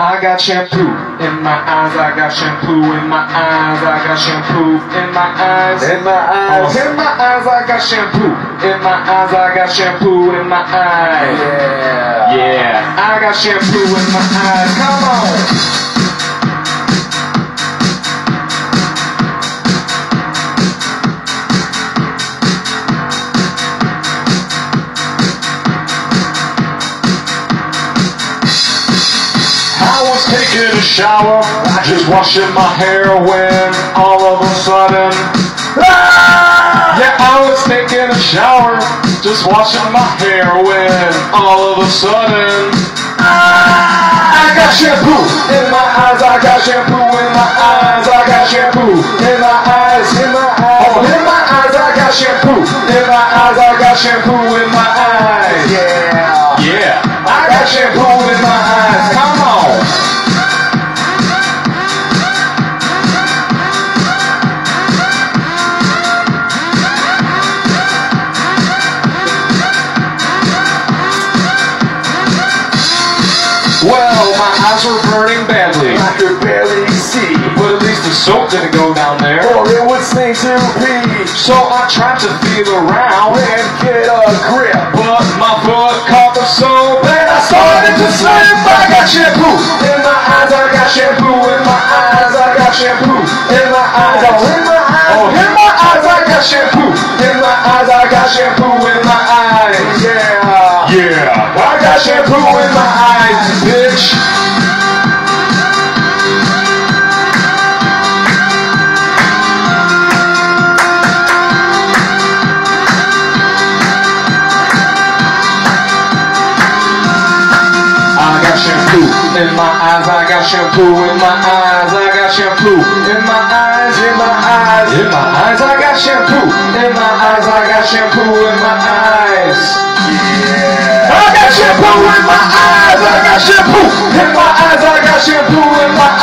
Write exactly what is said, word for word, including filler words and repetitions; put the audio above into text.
I got shampoo in my eyes, I got shampoo in my eyes, I got shampoo in my eyes, in my eyes, in my eyes, I got shampoo in my eyes, I got shampoo in my eyes, yeah, yeah, I got shampoo in my eyes, come on. Taking a shower, just washing my hair when all of a sudden, ah! Yeah, I was taking a shower, just washing my hair when all of a sudden, ah! I got shampoo in my eyes, I got shampoo in my eyes, I got shampoo in my eyes, in my eyes, oh, in my eyes, I got shampoo in my eyes, I got shampoo in my eyes, yeah, yeah, I got shampoo in my eyes. Come on. Well, my eyes were burning badly, I could barely see, but at least the soap didn't go down there, or it would sink to pee. So I tried to feel around and get a grip, but my foot caught the soap and I started to slip. I got shampoo in my eyes, I got shampoo in my eyes, I got shampoo in my eyes, oh, in my eyes, oh, in my eyes, I got shampoo in my eyes, I got shampoo in my eyes, yeah, yeah, I got shampoo in my eyes, bitch. In my eyes, I got shampoo in my eyes, I got shampoo in my eyes, in my eyes, in my eyes, I got shampoo in my eyes, I got shampoo in my eyes, yeah, I got shampoo in my eyes, I got shampoo in my eyes, I got shampoo in my eyes.